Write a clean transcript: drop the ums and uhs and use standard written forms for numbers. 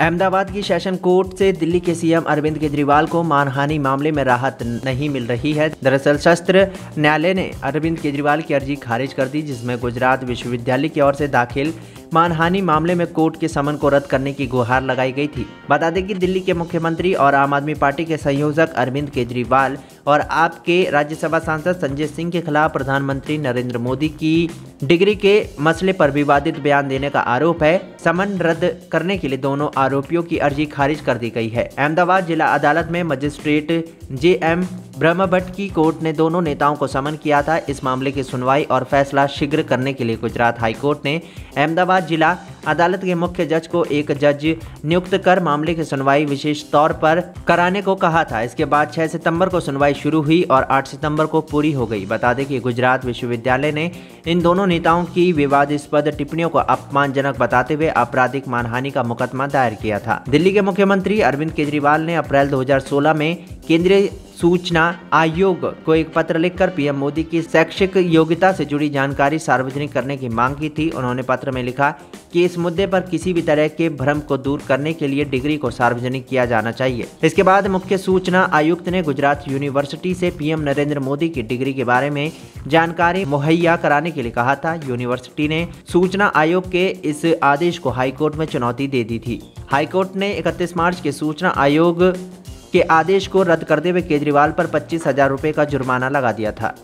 अहमदाबाद की session court से दिल्ली के सीएम अरविंद केजरीवाल को मानहानि मामले में राहत नहीं मिल रही है। दरअसल सत्र न्यायालय ने अरविंद केजरीवाल की अर्जी खारिज कर दी, जिसमें गुजरात विश्वविद्यालय की ओर से दाखिल मानहानि मामले में कोर्ट के समन को रद्द करने की गुहार लगाई गई थी। बता दें कि दिल्ली के मुख्यमंत्री और आम आदमी पार्टी के संयोजक अरविंद केजरीवाल और आपके राज्यसभा सांसद संजय सिंह के खिलाफ प्रधानमंत्री नरेंद्र मोदी की डिग्री के मसले पर विवादित बयान देने का आरोप है। समन रद्द करने के लिए दोनों आरोपियों की अर्जी खारिज कर दी गई है। अहमदाबाद जिला अदालत में magistrate J M Brahma Bhatt की कोर्ट ने दोनों नेताओं को समन किया था। इस मामले की सुनवाई और फैसला शीघ्र करने के लिए गुजरात हाई कोर्ट ने अहमदाबाद जिला अदालत के मुख्य जज को एक जज नियुक्त कर मामले की सुनवाई विशेष तौर पर कराने को कहा था। इसके बाद 6 सितंबर को सुनवाई शुरू हुई और 8 सितंबर को पूरी हो गई। बता दें कि गुजरात विश्वविद्यालय ने इन दोनों नेताओं की विवादास्पद टिप्पणियों को अपमानजनक बताते हुए आपराधिक मानहानि का मुकदमा दायर किया था। दिल्ली के मुख्यमंत्री अरविंद केजरीवाल ने अप्रैल 2016 में केंद्रीय सूचना आयोग को एक पत्र लिखकर पीएम मोदी की शैक्षिक योग्यता से जुड़ी जानकारी सार्वजनिक करने की मांग की थी। उन्होंने पत्र में लिखा कि इस मुद्दे पर किसी भी तरह के भ्रम को दूर करने के लिए डिग्री को सार्वजनिक किया जाना चाहिए। इसके बाद मुख्य सूचना आयुक्त ने गुजरात यूनिवर्सिटी से पीएम नरेंद्र मोदी की डिग्री के बारे में जानकारी मुहैया कराने के लिए कहा था। यूनिवर्सिटी ने सूचना आयोग के इस आदेश को हाईकोर्ट में चुनौती दे दी थी। हाईकोर्ट ने 31 मार्च के सूचना आयोग के आदेश को रद्द करते हुए केजरीवाल पर 25,000 रुपये का जुर्माना लगा दिया था।